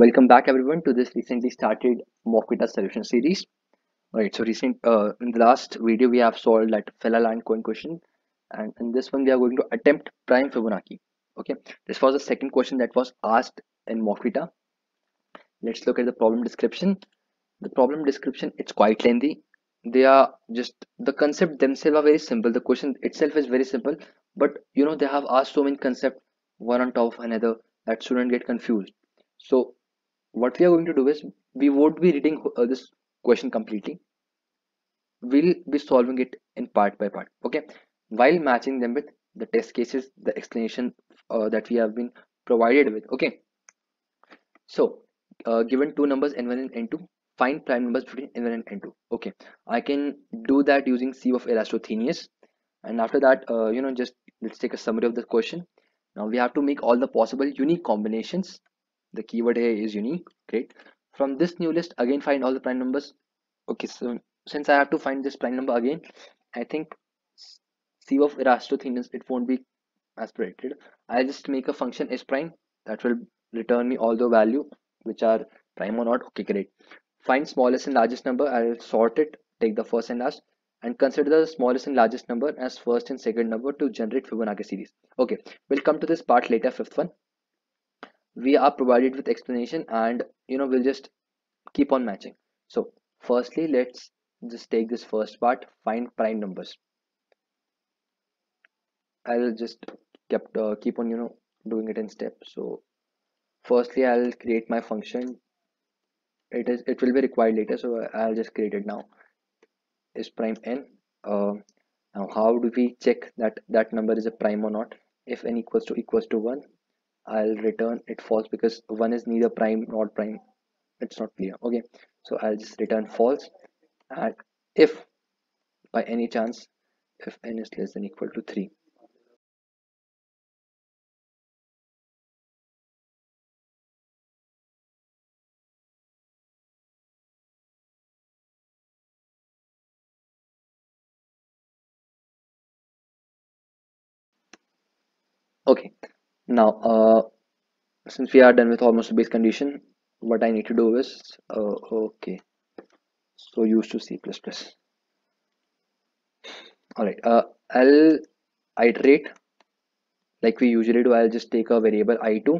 Welcome back everyone to this recently started MockVita solution series. All right, so in the last video we have solved that Fella-Land Cohen question, and in this one we are going to attempt prime Fibonacci. Okay, this was the second question that was asked in MockVita. Let's look at the problem description. The problem description, it's quite lengthy. They are just, the concept themselves are very simple. The question itself is very simple, but you know, they have asked so many concepts one on top of another that students get confused. So what we are going to do is, we won't be reading this question completely. We'll be solving it in part by part, okay, while matching them with the test cases, the explanation that we have been provided with. Okay, so given two numbers n1 and n2, find prime numbers between n1 and n2. Okay, I can do that using sieve of Eratosthenes, and after that just let's take a summary of the question. Now we have to make all the possible unique combinations. The keyword here is unique. Great. From this new list, again find all the prime numbers. Okay, so since I have to find this prime number again, I think sieve of Eratosthenes, it won't be aspirated. I'll just make a function s prime that will return me all the value which are prime or not. Okay, great. Find smallest and largest number. I'll sort it, take the first and last, and consider the smallest and largest number as first and second number to generate Fibonacci series. Okay, we'll come to this part later, fifth one. We are provided with explanation, and we'll just keep on matching. So firstly, let's just take this first part, find prime numbers. I'll just keep on doing it in steps. So firstly, I'll create my function. It will be required later, so I'll just create it now. Is prime n. Now how do we check that that number is a prime or not? If n equals to 1, I'll return it false, because 1 is neither prime nor prime, it's not clear. Okay, so I'll just return false. And if by any chance, if n is less than or equal to 3, okay. Now since we are done with almost the base condition, what I need to do is okay, so used to C++. All right, I'll iterate like we usually do. I'll just take a variable i2,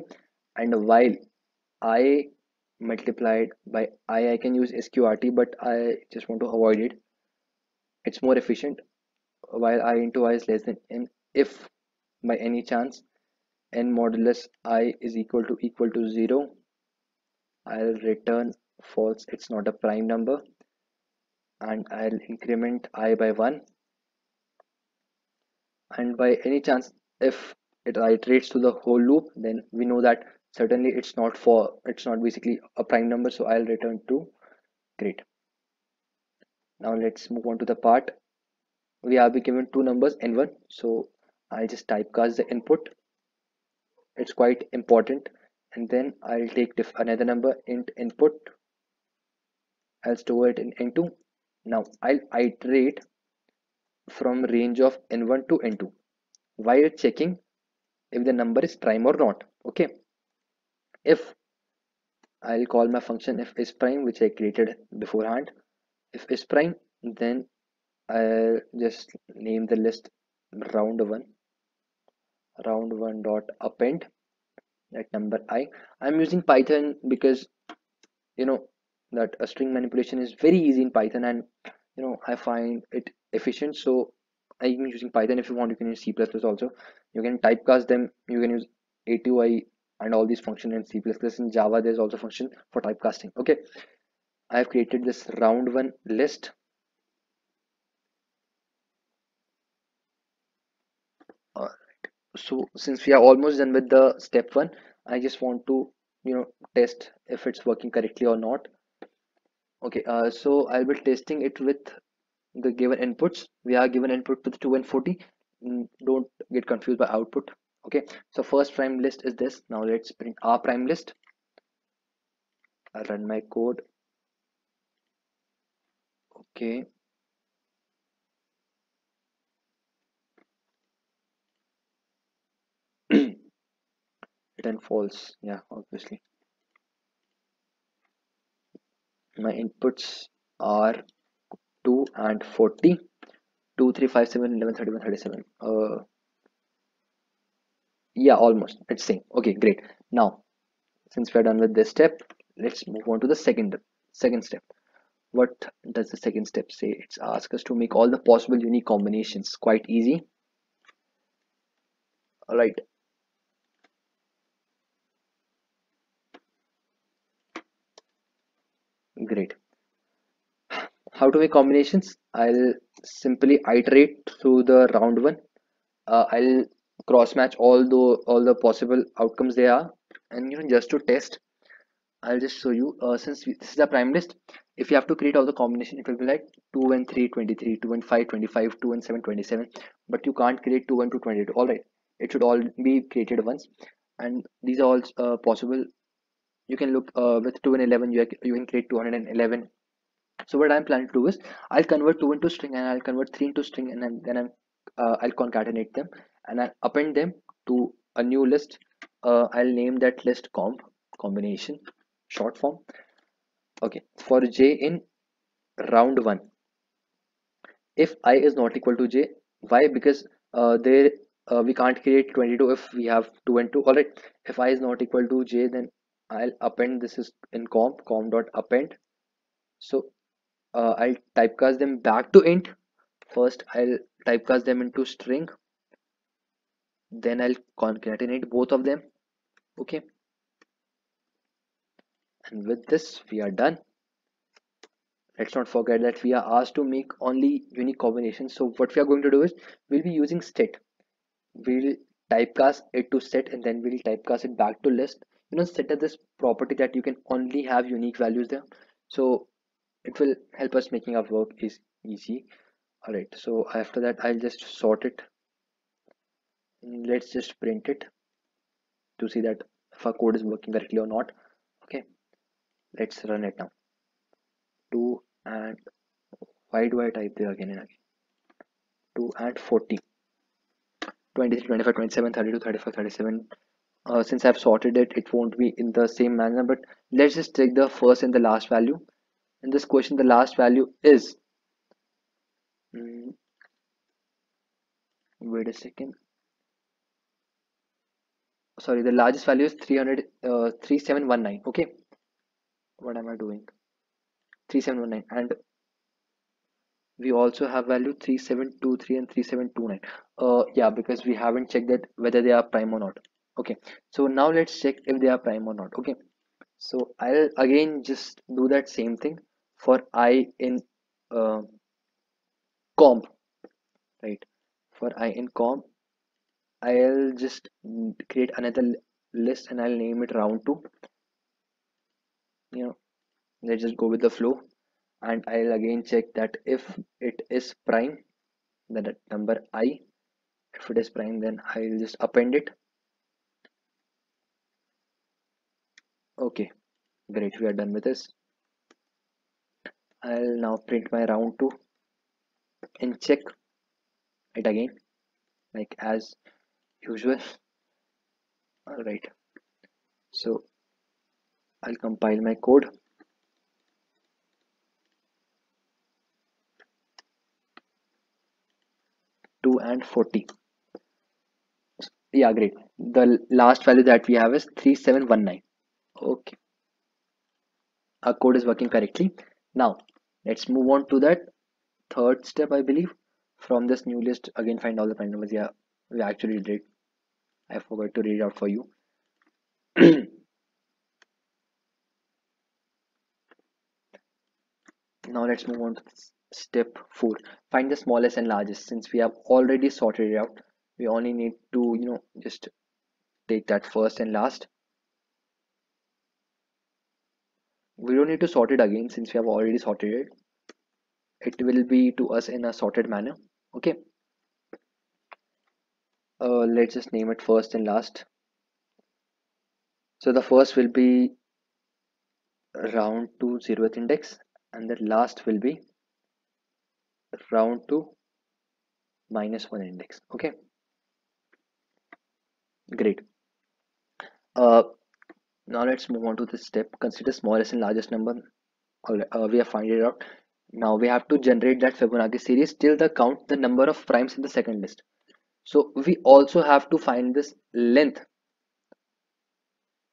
and while I multiplied by I can use sqrt, but I just want to avoid it. It's more efficient. While I into I is less than n, if by any chance n modulus I is equal to 0, I'll return false, it's not a prime number, and I'll increment I by 1. And by any chance, if it iterates to the whole loop, then we know that certainly it's not basically a prime number, so I'll return 2. Great. Now let's move on to the part. We have been given two numbers n1, so I'll just typecast the input. It's quite important. And then I'll take another number, int input. I'll store it in n2. Now I'll iterate from range of n1 to n2 while checking if the number is prime or not. Okay, if I'll call my function if is prime, which I created beforehand. If is prime, then I'll just name the list round one dot append that number I. I'm using Python because that a string manipulation is very easy in Python, and I find it efficient, so I'm using Python. If you want, you can use C++ also. You can typecast them. You can use A2I and all these functions in C++. In Java, there's also function for typecasting. Okay, I have created this round one list. So since we are almost done with the step one, I just want to test if it's working correctly or not. Okay, so I'll be testing it with the given inputs. We are given input with 2 and 40. Don't get confused by output. Okay, so first prime list is this. Now let's print our prime list. I'll run my code. Okay, return false. Yeah, obviously. my inputs are 2 and 40, 2, 3, 5, 7, 11, 31, 37. Yeah, almost. Let's say, okay, great. Now, since we are done with this step, let's move on to the second step. What does the second step say? It's asked us to make all the possible unique combinations. Quite easy. All right. Great. How to make combinations? I'll simply iterate through the round one. I'll cross match all the possible outcomes they are, and you know, just to test, I'll just show you. Since this is a prime list, if you have to create all the combination, it will be like 2 and 3 23, 2 and 5 25, 2 and 7 27, but you can't create 2 and 2 22. All right, it should all be created once, and these are all possible. You can look with 2 and 11, you can create 211. So what I'm planning to do is I'll convert 2 into string, and I'll convert 3 into string, and then I'll concatenate them and I'll append them to a new list. I'll name that list combination, short form. Okay, for j in round 1, if I is not equal to j, why? Because we can't create 22 if we have 2 and 2. All right, if I is not equal to j, then I'll append this is in com.append. So I'll typecast them back to int. First I'll typecast them into string, then I'll concatenate both of them. Okay, and with this we are done. Let's not forget that we are asked to make only unique combinations. So what we are going to do is we'll be using set. We'll typecast it to set, and then we'll typecast it back to list. You know, set as this property that you can only have unique values there, so it will help us making our work is easy. All right, so after that I'll just sort it. Let's just print it to see that if our code is working correctly or not. Okay, let's run it now. 2 and, why do I type there again and again? 2 and 40, 23, 25, 27, 32, 35, 37. Since I've sorted it, it won't be in the same manner, but let's just take the first and the last value. In this question, the last value is, wait a second, sorry, the largest value is 3719. Okay, what am I doing? 3719, and we also have value 3723 and 3729. Yeah, because we haven't checked that whether they are prime or not. Okay, so now let's check if they are prime or not. Okay, so I'll again just do that same thing for I in comp, right? For I in comp, I'll just create another list and I'll name it round 2. You know, let's just go with the flow, and I'll again check that if it is prime, then that number I, if it is prime, then I'll just append it. Okay, great, we are done with this. I'll now print my round 2 and check it again, like as usual. All right, so I'll compile my code. And 40. Yeah, great. The last value that we have is 3719. Okay, our code is working correctly. Now let's move on to that third step, I believe. From this new list, again find all the prime numbers. Yeah, we actually did. I forgot to read it out for you. Now let's move on to this. Step 4, find the smallest and largest. Since we have already sorted it out, we only need to, you know, just take that first and last. We don't need to sort it again since we have already sorted it. It will be to us in a sorted manner. Okay, let's just name it first and last. So the first will be round 2 0th index, and the last will be round 2 minus 1 index. Okay, great. Now let's move on to this step. Consider smallest and largest number. we have found it out. Now we have to generate that Fibonacci series till the count the number of primes in the second list. So we also have to find this length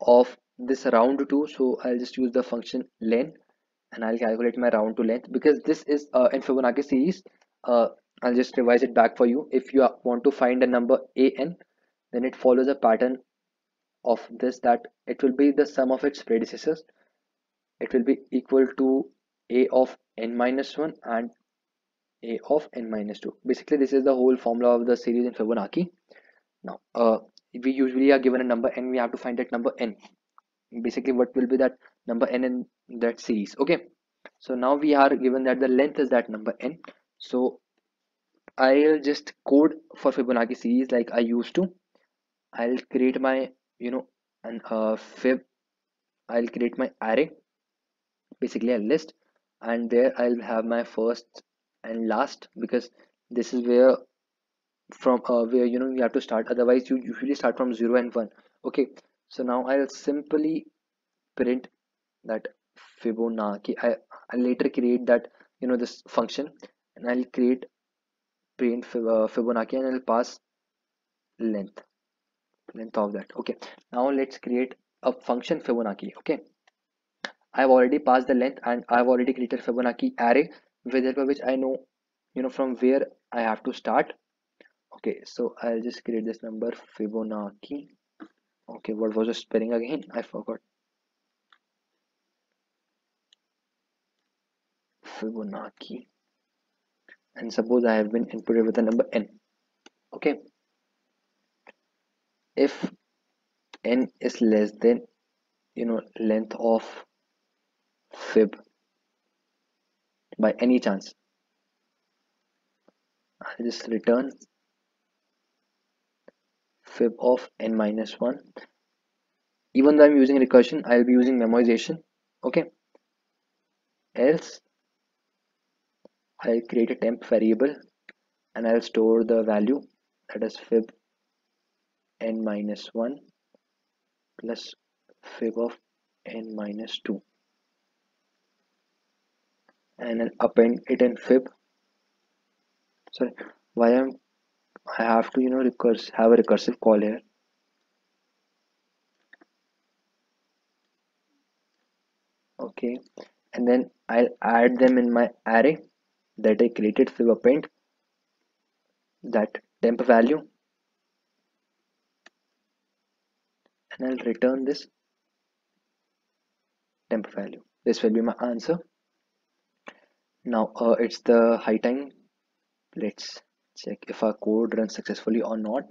of this round to. So I'll just use the function len and I'll calculate my round to length, because this is in Fibonacci series. I'll just revise it back for you. If you want to find a number an, then it follows a pattern of this, that it will be the sum of its predecessors. It will be equal to a of n minus 1 and a of n minus 2. Basically, this is the whole formula of the series in Fibonacci. Now, we usually are given a number and we have to find that number n. Basically, what will be that number n in that series? Okay. So now we are given that the length is that number n. So I'll just code for Fibonacci series like I used to. I'll create my, I'll create my array, basically a list, and there I'll have my first and last, because this is where from where you have to start. Otherwise you usually start from 0 and 1. Okay, so now I'll simply print that Fibonacci. I'll later create that this function, and I'll create print Fibonacci and I'll pass length of that. Okay, now let's create a function Fibonacci. Okay, I've already passed the length and I've already created Fibonacci array with which I know from where I have to start. Okay, so I'll just create this number Fibonacci. Okay, what was the spelling again? I forgot. Fibonacci, and suppose I have been inputted with the number n. Okay, if n is less than length of fib by any chance, I'll just return fib of n minus 1. Even though I'm using recursion, I'll be using memoization. Okay, else I'll create a temp variable and I'll store the value, that is fib n minus 1 plus fib of n minus 2, and I'll append it in fib. Sorry, why I have to have a recursive call here. Okay, and then I'll add them in my array that I created, fib append that temp value, and I'll return this temp value. This will be my answer. Now it's the high time. Let's check if our code runs successfully or not.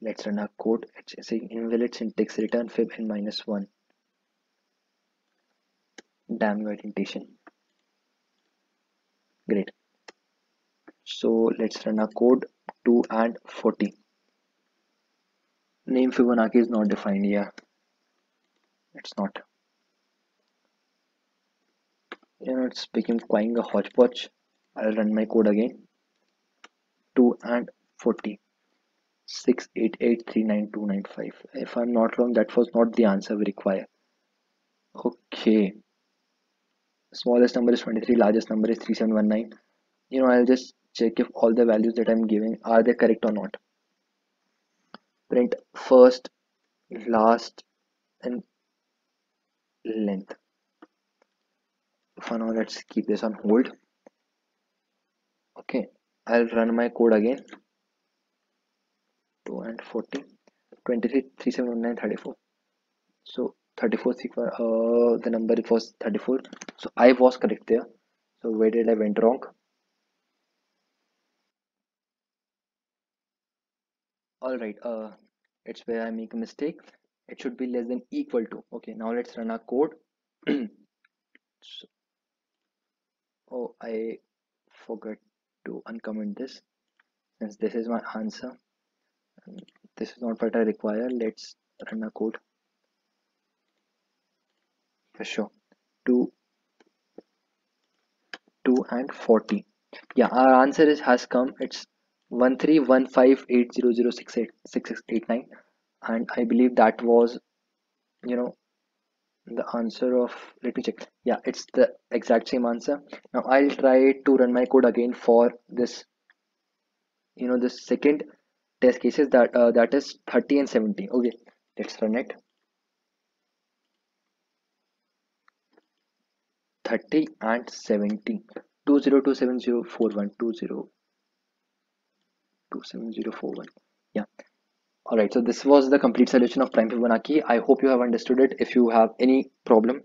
Let's run our code. It's saying invalid syntax, return fib n minus 1. Damn your indentation. Great. So let's run our code 2 and 40. Name Fibonacci is not defined here. It's not. It's becoming a hodgepodge. I'll run my code again. 2 and 40. 6883925. If I'm not wrong, that was not the answer we require. Okay. Smallest number is 23. Largest number is 3719. I'll just check if all the values that I'm giving are they correct or not. Print first, last, and length. For now, let's keep this on hold. Okay, I'll run my code again. 2 and 40, 23, 3719, 34. So 34, the number it was 34. So I was correct there. So where did I went wrong? Alright, it's where I make a mistake. It should be less than equal to. Okay, now let's run our code. So, oh, I forgot to uncomment this, since this is my answer. This is not what I require. Let's run our code for sure. 2 and 40. Yeah, our answer has come. It's 131580068689, and I believe that was the answer of, let me check. Yeah, it's the exact same answer. Now I'll try to run my code again for this, you know, the second test cases that is 30 and 70. Okay, let's run it. 30 and 70. 20270412027041. 27041. Yeah. Alright, so this was the complete solution of prime Fibonacci. I hope you have understood it. If you have any problem,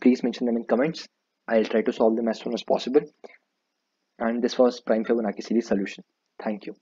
please mention them in comments. I'll try to solve them as soon as possible. And this was prime Fibonacci series solution. Thank you.